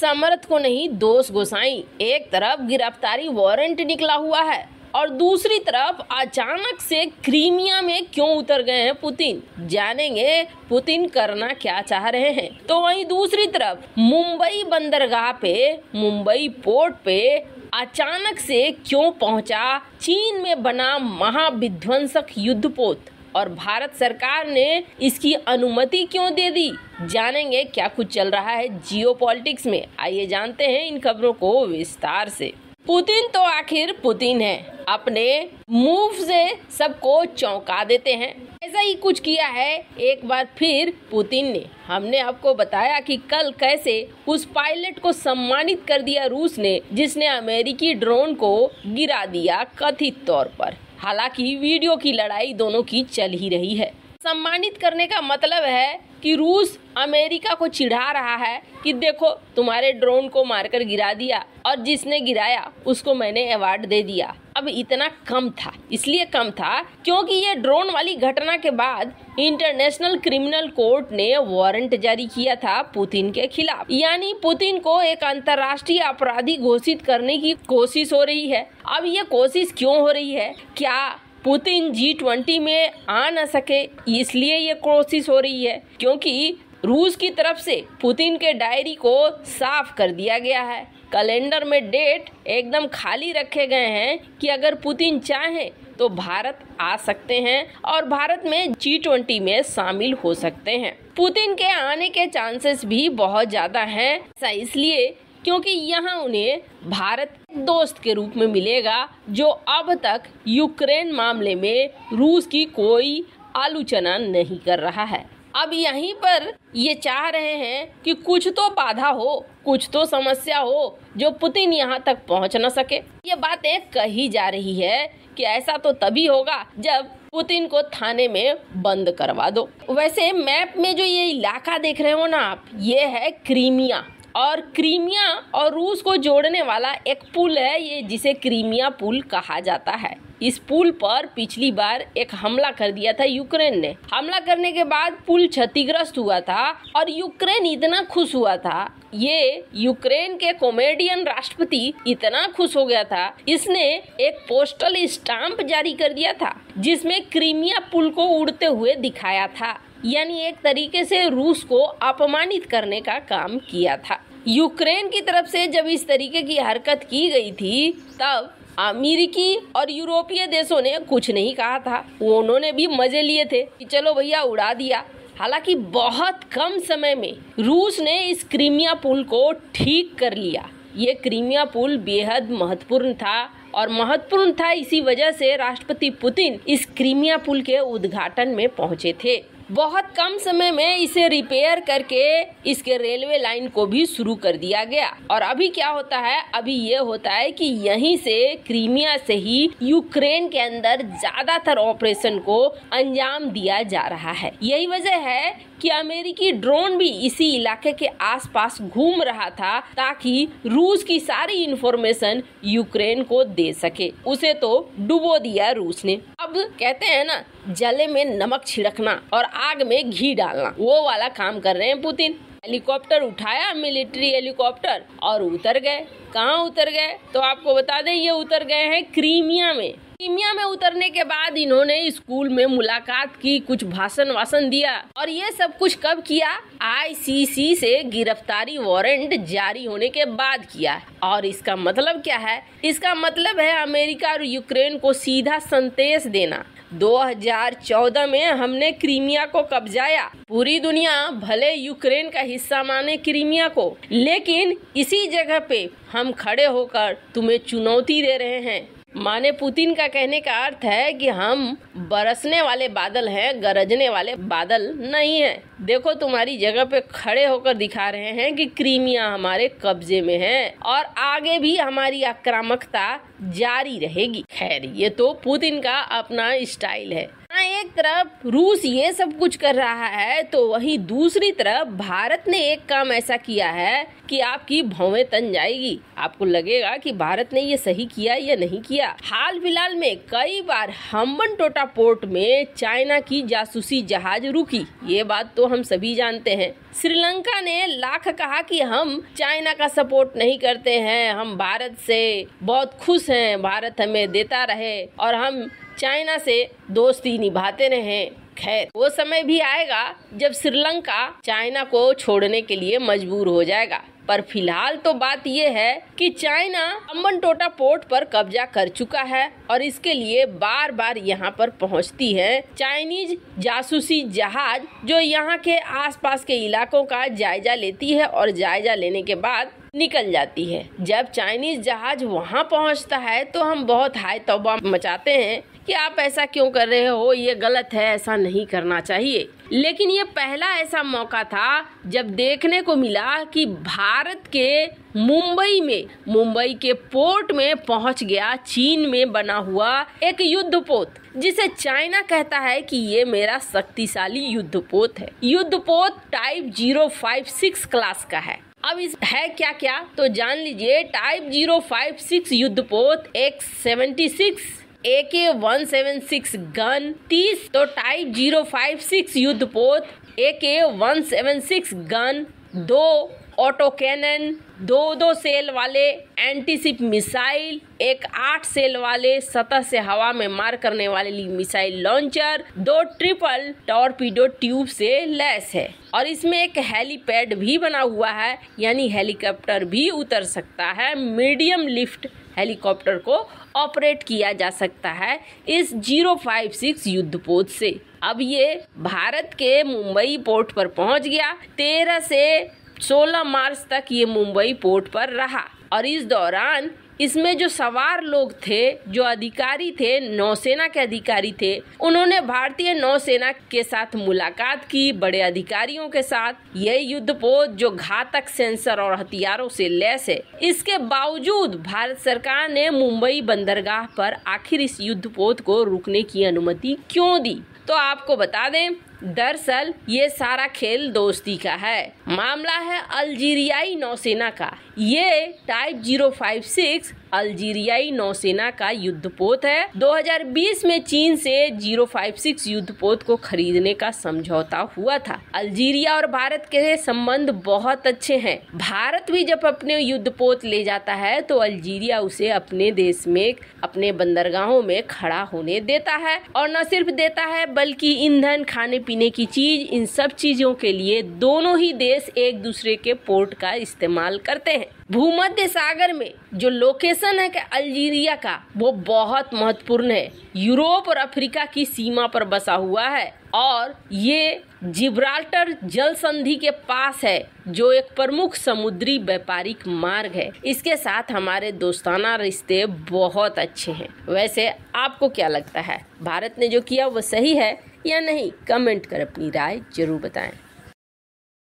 समर्थ को नहीं दोष गोसाई। एक तरफ गिरफ्तारी वारंट निकला हुआ है और दूसरी तरफ अचानक से क्रीमिया में क्यों उतर गए हैं पुतिन, जानेंगे पुतिन करना क्या चाह रहे हैं। तो वहीं दूसरी तरफ मुंबई बंदरगाह पे, मुंबई पोर्ट पे अचानक से क्यों पहुंचा चीन में बना महाविध्वंसक युद्धपोत और भारत सरकार ने इसकी अनुमति क्यों दे दी, जानेंगे क्या कुछ चल रहा है जियोपॉलिटिक्स में। आइए जानते हैं इन खबरों को विस्तार से। पुतिन तो आखिर पुतिन है, अपने मूव से सबको चौंका देते हैं। ऐसा ही कुछ किया है एक बार फिर पुतिन ने। हमने आपको बताया कि कल कैसे उस पायलट को सम्मानित कर दिया रूस ने, जिसने अमेरिकी ड्रोन को गिरा दिया कथित तौर पर। हालांकि वीडियो की लड़ाई दोनों की चल ही रही है। सम्मानित करने का मतलब है कि रूस अमेरिका को चिढ़ा रहा है कि देखो तुम्हारे ड्रोन को मारकर गिरा दिया और जिसने गिराया उसको मैंने अवार्ड दे दिया। अब इतना कम था, इसलिए कम था क्योंकि ये ड्रोन वाली घटना के बाद इंटरनेशनल क्रिमिनल कोर्ट ने वारंट जारी किया था पुतिन के खिलाफ। यानी पुतिन को एक अंतर्राष्ट्रीय अपराधी घोषित करने की कोशिश हो रही है। अब ये कोशिश क्यों हो रही है? क्या पुतिन G20 में आ न सके इसलिए ये कोशिश हो रही है? क्योंकि रूस की तरफ से पुतिन के डायरी को साफ कर दिया गया है, कैलेंडर में डेट एकदम खाली रखे गए हैं कि अगर पुतिन चाहे तो भारत आ सकते हैं और भारत में G20 में शामिल हो सकते हैं। पुतिन के आने के चांसेस भी बहुत ज़्यादा हैं, ऐसा इसलिए क्योंकि यहाँ उन्हें भारत दोस्त के रूप में मिलेगा, जो अब तक यूक्रेन मामले में रूस की कोई आलोचना नहीं कर रहा है। अब यहीं पर ये चाह रहे हैं कि कुछ तो बाधा हो, कुछ तो समस्या हो जो पुतिन यहाँ तक पहुँच न सके। ये बातें कही जा रही है कि ऐसा तो तभी होगा जब पुतिन को थाने में बंद करवा दो। वैसे मैप में जो ये इलाका देख रहे हो ना आप, ये है क्रीमिया, और क्रीमिया और रूस को जोड़ने वाला एक पुल है ये, जिसे क्रीमिया पुल कहा जाता है। इस पुल पर पिछली बार एक हमला कर दिया था यूक्रेन ने। हमला करने के बाद पुल क्षतिग्रस्त हुआ था और यूक्रेन इतना खुश हुआ था, ये यूक्रेन के कॉमेडियन राष्ट्रपति इतना खुश हो गया था, इसने एक पोस्टल स्टाम्प जारी कर दिया था जिसमें क्रीमिया पुल को उड़ते हुए दिखाया था। यानी एक तरीके से रूस को अपमानित करने का काम किया था। यूक्रेन की तरफ से जब इस तरीके की हरकत की गई थी तब अमेरिकी और यूरोपीय देशों ने कुछ नहीं कहा था, उन्होंने भी मजे लिए थे कि चलो भैया उड़ा दिया। हालांकि बहुत कम समय में रूस ने इस क्रीमिया पुल को ठीक कर लिया। ये क्रीमिया पुल बेहद महत्वपूर्ण था और महत्वपूर्ण था इसी वजह से राष्ट्रपति पुतिन इस क्रीमिया पुल के उद्घाटन में पहुंचे थे। बहुत कम समय में इसे रिपेयर करके इसके रेलवे लाइन को भी शुरू कर दिया गया। और अभी क्या होता है, अभी ये होता है कि यहीं से, क्रीमिया से ही यूक्रेन के अंदर ज्यादातर ऑपरेशन को अंजाम दिया जा रहा है। यही वजह है कि अमेरिकी ड्रोन भी इसी इलाके के आसपास घूम रहा था ताकि रूस की सारी इंफॉर्मेशन यूक्रेन को दे सके। उसे तो डुबो दिया रूस ने। अब कहते हैं ना, जले में नमक छिड़कना और आग में घी डालना, वो वाला काम कर रहे हैं पुतिन। हेलीकॉप्टर उठाया, मिलिट्री हेलीकॉप्टर, और उतर गए। कहाँ उतर गए? तो आपको बता दें ये उतर गए हैं क्रीमिया में। क्रीमिया में उतरने के बाद इन्होंने स्कूल में मुलाकात की, कुछ भाषण वासन दिया, और ये सब कुछ कब किया? ICC से गिरफ्तारी वारंट जारी होने के बाद किया। और इसका मतलब क्या है? इसका मतलब है अमेरिका और यूक्रेन को सीधा संदेश देना। 2014 में हमने क्रीमिया को कब्जाया। पूरी दुनिया भले यूक्रेन का हिस्सा माने क्रीमिया को, लेकिन इसी जगह पे हम खड़े होकर तुम्हें चुनौती दे रहे हैं। माने पुतिन का कहने का अर्थ है कि हम बरसने वाले बादल हैं, गरजने वाले बादल नहीं हैं। देखो तुम्हारी जगह पे खड़े होकर दिखा रहे हैं कि क्रीमिया हमारे कब्जे में है और आगे भी हमारी आक्रामकता जारी रहेगी। खैर, ये तो पुतिन का अपना स्टाइल है। जहाँ एक तरफ रूस ये सब कुछ कर रहा है तो वहीं दूसरी तरफ भारत ने एक काम ऐसा किया है कि आपकी भौवें तन जाएगी। आपको लगेगा कि भारत ने ये सही किया या नहीं किया। हाल फिलहाल में कई बार अम्बनटोटा पोर्ट में चाइना की जासूसी जहाज रुकी, ये बात तो हम सभी जानते हैं। श्रीलंका ने लाख कहा कि हम चाइना का सपोर्ट नहीं करते हैं, हम भारत से बहुत खुश हैं, भारत हमें देता रहे और हम चाइना से दोस्ती निभाते रहे। खैर, वो समय भी आएगा जब श्रीलंका चाइना को छोड़ने के लिए मजबूर हो जाएगा, पर फिलहाल तो बात ये है कि चाइना अम्बनटोटा पोर्ट पर कब्जा कर चुका है और इसके लिए बार बार यहाँ पर पहुँचती है चाइनीज जासूसी जहाज, जो यहाँ के आसपास के इलाकों का जायजा लेती है और जायजा लेने के बाद निकल जाती है। जब चाइनीज जहाज वहाँ पहुँचता है तो हम बहुत हाय तौबा मचाते हैं कि आप ऐसा क्यों कर रहे हो, ये गलत है, ऐसा नहीं करना चाहिए। लेकिन ये पहला ऐसा मौका था जब देखने को मिला कि भारत के मुंबई के पोर्ट में पहुंच गया चीन में बना हुआ एक युद्धपोत, जिसे चाइना कहता है कि ये मेरा शक्तिशाली युद्धपोत है। युद्धपोत टाइप 056 क्लास का है। अब इस है क्या क्या तो जान लीजिए। टाइप 056 युद्धपोत एक 76 AK-176 गन 30 तो टाइप 056 युद्धपोत AK-176 gun 2 auto cannon 2 cell वाले एंटीशिप मिसाइल, एक 8 सेल वाले सतह से हवा में मार करने वाले missile launcher, 2 triple torpedo tube से लैस है और इसमें एक हेलीपैड भी बना हुआ है, यानी हेलीकॉप्टर भी उतर सकता है। मीडियम लिफ्ट हेलीकॉप्टर को ऑपरेट किया जा सकता है इस 056 युद्धपोत से। अब ये भारत के मुंबई पोर्ट पर पहुंच गया। 13 से 16 मार्च तक ये मुंबई पोर्ट पर रहा और इस दौरान इसमें जो सवार लोग थे, जो अधिकारी थे, नौसेना के अधिकारी थे, उन्होंने भारतीय नौसेना के साथ मुलाकात की, बड़े अधिकारियों के साथ। यह युद्धपोत जो घातक सेंसर और हथियारों से लैस है, इसके बावजूद भारत सरकार ने मुंबई बंदरगाह पर आखिर इस युद्धपोत को रुकने की अनुमति क्यों दी? तो आपको बता दें, दरअसल ये सारा खेल दोस्ती का है। मामला है अल्जीरियाई नौसेना का। ये टाइप 056 अल्जीरियाई नौसेना का युद्धपोत है। 2020 में चीन से 056 युद्धपोत को खरीदने का समझौता हुआ था। अल्जीरिया और भारत के संबंध बहुत अच्छे हैं। भारत भी जब अपने युद्धपोत ले जाता है तो अल्जीरिया उसे अपने देश में अपने बंदरगाहों में खड़ा होने देता है और न सिर्फ देता है बल्कि ईंधन, खाने पीने की चीज, इन सब चीजों के लिए दोनों ही देश एक दूसरे के पोर्ट का इस्तेमाल करते हैं। भूमध्य सागर में जो लोकेशन है अल्जीरिया का, वो बहुत महत्वपूर्ण है। यूरोप और अफ्रीका की सीमा पर बसा हुआ है और ये जिब्राल्टर जल संधि के पास है, जो एक प्रमुख समुद्री व्यापारिक मार्ग है। इसके साथ हमारे दोस्ताना रिश्ते बहुत अच्छे हैं। वैसे आपको क्या लगता है, भारत ने जो किया वो सही है या नहीं? कमेंट कर अपनी राय जरूर बताएं।